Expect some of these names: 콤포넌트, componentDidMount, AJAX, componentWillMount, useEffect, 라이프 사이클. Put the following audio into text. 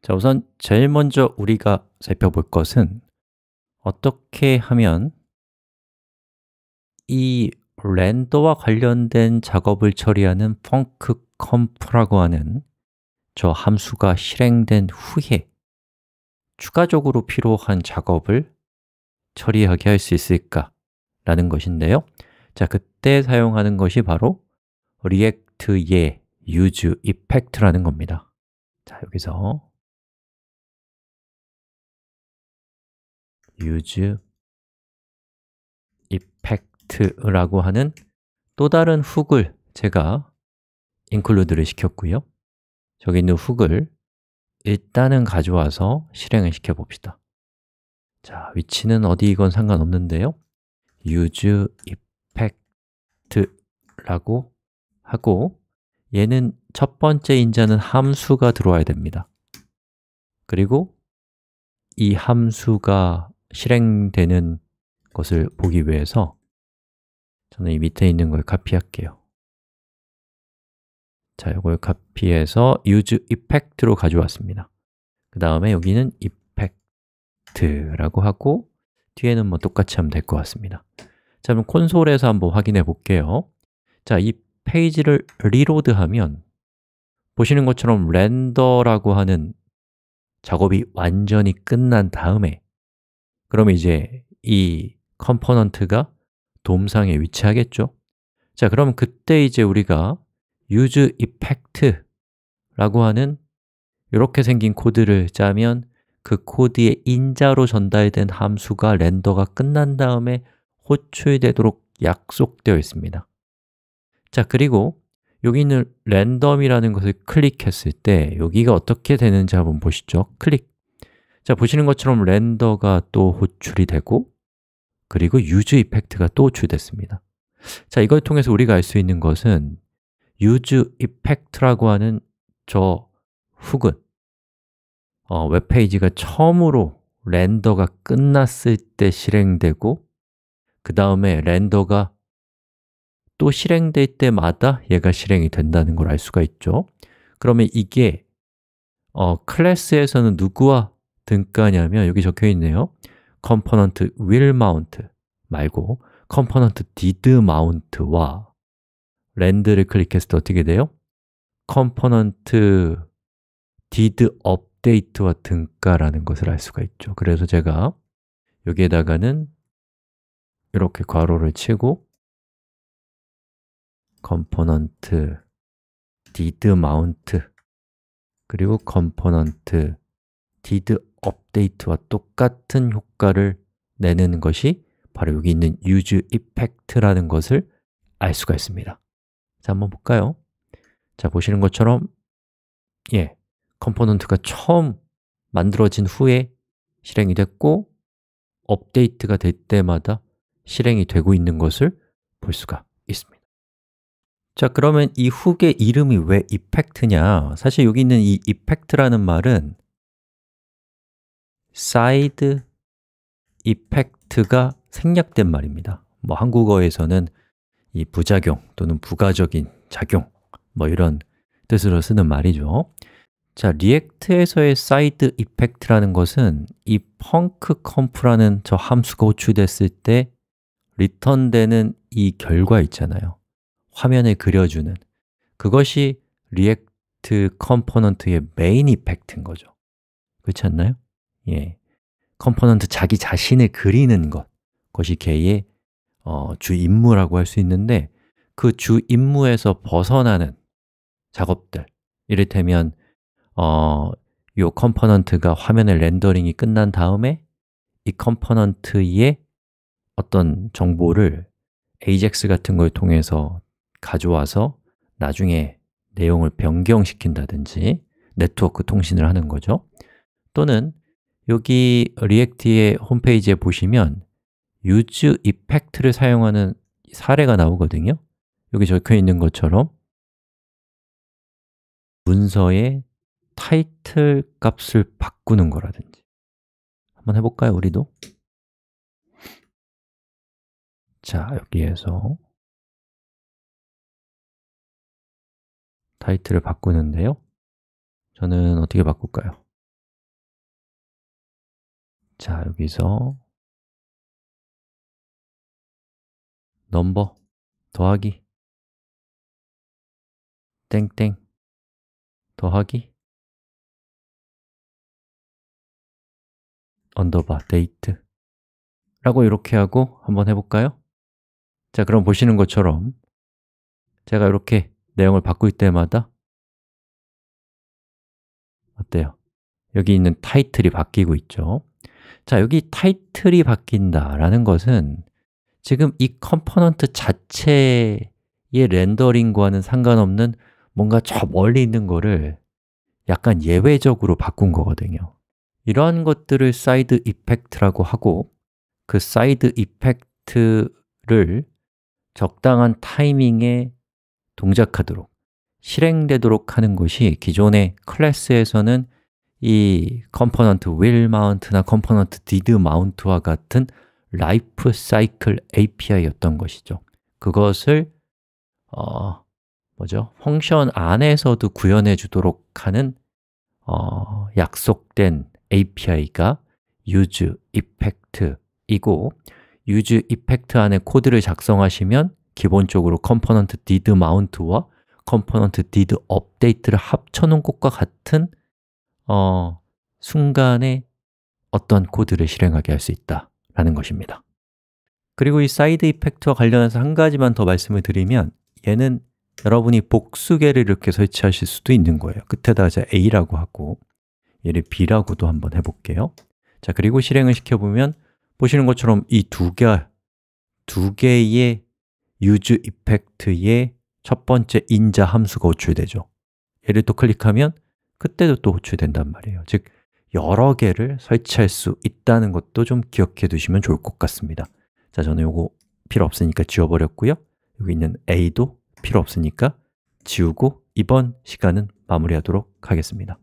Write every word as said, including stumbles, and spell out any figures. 자, 우선 제일 먼저 우리가 살펴볼 것은 어떻게 하면 이 렌더와 관련된 작업을 처리하는 funcComp라고 하는 저 함수가 실행된 후에 추가적으로 필요한 작업을 처리하게 할 수 있을까라는 것인데요. 자, 그때 사용하는 것이 바로 React의 useEffect라는 겁니다. 자, 여기서 useEffect라고 하는 또 다른 훅을 제가 include를 시켰고요. 저기 있는 훅을 일단은 가져와서 실행을 시켜 봅시다. 자, 위치는 어디이건 상관없는데요. useEffect라고 하고 얘는 첫 번째 인자는 함수가 들어와야 됩니다. 그리고 이 함수가 실행되는 것을 보기 위해서 저는 이 밑에 있는 걸 카피할게요. 자, 이걸 카피해서 useEffect로 가져왔습니다. 그 다음에 여기는 effect라고 하고 뒤에는 뭐 똑같이 하면 될 것 같습니다. 자, 그럼 콘솔에서 한번 확인해 볼게요. 자, 이 페이지를 리로드하면 보시는 것처럼 렌더라고 하는 작업이 완전히 끝난 다음에 그럼 이제 이 컴포넌트가 돔상에 위치하겠죠? 자, 그럼 그때 이제 우리가 useEffect라고 하는 이렇게 생긴 코드를 짜면 그 코드의 인자로 전달된 함수가 렌더가 끝난 다음에 호출되도록 약속되어 있습니다. 자, 그리고 여기 있는 랜덤이라는 것을 클릭했을 때 여기가 어떻게 되는지 한번 보시죠. 클릭. 자, 보시는 것처럼 렌더가 또 호출이 되고 그리고 useEffect가 또 호출됐습니다. 자, 이걸 통해서 우리가 알 수 있는 것은 useEffect라고 하는 저 훅은 어, 웹페이지가 처음으로 렌더가 끝났을 때 실행되고 그 다음에 렌더가 또 실행될 때마다 얘가 실행이 된다는 걸 알 수가 있죠. 그러면 이게 어, 클래스에서는 누구와 등가냐면 여기 적혀 있네요. componentWillMount 말고 componentDidMount와 렌드를 클릭했을 때 어떻게 돼요? 컴포넌트 didUpdate와 등가라는 것을 알 수가 있죠. 그래서 제가 여기에다가는 이렇게 괄호를 치고 컴포넌트 didMount 그리고 컴포넌트 didUpdate와 똑같은 효과를 내는 것이 바로 여기 있는 useEffect라는 것을 알 수가 있습니다. 자, 한번 볼까요? 자, 보시는 것처럼 예, 컴포넌트가 처음 만들어진 후에 실행이 됐고 업데이트가 될 때마다 실행이 되고 있는 것을 볼 수가 있습니다. 자, 그러면 이 훅의 이름이 왜 이펙트냐? 사실 여기 있는 이 이펙트라는 말은 사이드 이펙트가 생략된 말입니다. 뭐 한국어에서는 이 부작용 또는 부가적인 작용 뭐 이런 뜻으로 쓰는 말이죠. 자, 리액트에서의 사이드 이펙트라는 것은 이 funcComp라는 저 함수가 호출됐을 때 리턴되는 이 결과 있잖아요. 화면에 그려주는 그것이 리액트 컴포넌트의 메인 이펙트인 거죠. 그렇지 않나요? 예, 컴포넌트 자기 자신을 그리는 것, 그것이 걔의 어, 주 임무라고 할 수 있는데 그 주 임무에서 벗어나는 작업들 이를테면 어, 이 컴포넌트가 화면의 렌더링이 끝난 다음에 이 컴포넌트의 어떤 정보를 에이잭스 같은 걸 통해서 가져와서 나중에 내용을 변경시킨다든지 네트워크 통신을 하는 거죠. 또는 여기 리액트의 홈페이지에 보시면 useEffect를 사용하는 사례가 나오거든요. 여기 적혀 있는 것처럼 문서의 타이틀 값을 바꾸는 거라든지 한번 해볼까요, 우리도? 자, 여기에서 타이틀을 바꾸는데요. 저는 어떻게 바꿀까요? 자, 여기서 넘버 더하기 땡땡 더하기 언더바 데이트 라고 이렇게 하고 한번 해볼까요? 자, 그럼 보시는 것처럼 제가 이렇게 내용을 바꿀 때마다 어때요? 여기 있는 타이틀이 바뀌고 있죠. 자, 여기 타이틀이 바뀐다라는 것은 지금 이 컴포넌트 자체의 렌더링과는 상관없는 뭔가 저 멀리 있는 거를 약간 예외적으로 바꾼 거거든요. 이러한 것들을 사이드 이펙트라고 하고, 그 사이드 이펙트를 적당한 타이밍에 동작하도록, 실행되도록 하는 것이 기존의 클래스에서는 이 컴포넌트 willMount나 컴포넌트 didMount와 같은 lifecycle 에이피아이였던 것이죠. 그것을 어, 뭐죠? 펑션 안에서도 구현해 주도록 하는 어, 약속된 에이피아이가 useEffect이고, useEffect 안에 코드를 작성하시면 기본적으로 컴포넌트 didMount와 컴포넌트 didUpdate를 합쳐놓은 것과 같은 어, 순간에 어떤 코드를 실행하게 할 수 있다라는 것입니다. 그리고 이 사이드 이펙트와 관련해서 한 가지만 더 말씀을 드리면, 얘는 여러분이 복수계를 이렇게 설치하실 수도 있는 거예요. 끝에다가 제가 A라고 하고 얘를 B라고도 한번 해볼게요. 자, 그리고 실행을 시켜보면 보시는 것처럼 이 두 개, 두 개의 use effect의 첫 번째 인자 함수가 호출되죠. 얘를 또 클릭하면 그때도 또 호출된단 말이에요. 즉, 여러 개를 설치할 수 있다는 것도 좀 기억해 두시면 좋을 것 같습니다. 자, 저는 요거 필요 없으니까 지워버렸고요. 여기 있는 A도 필요 없으니까 지우고 이번 시간은 마무리하도록 하겠습니다.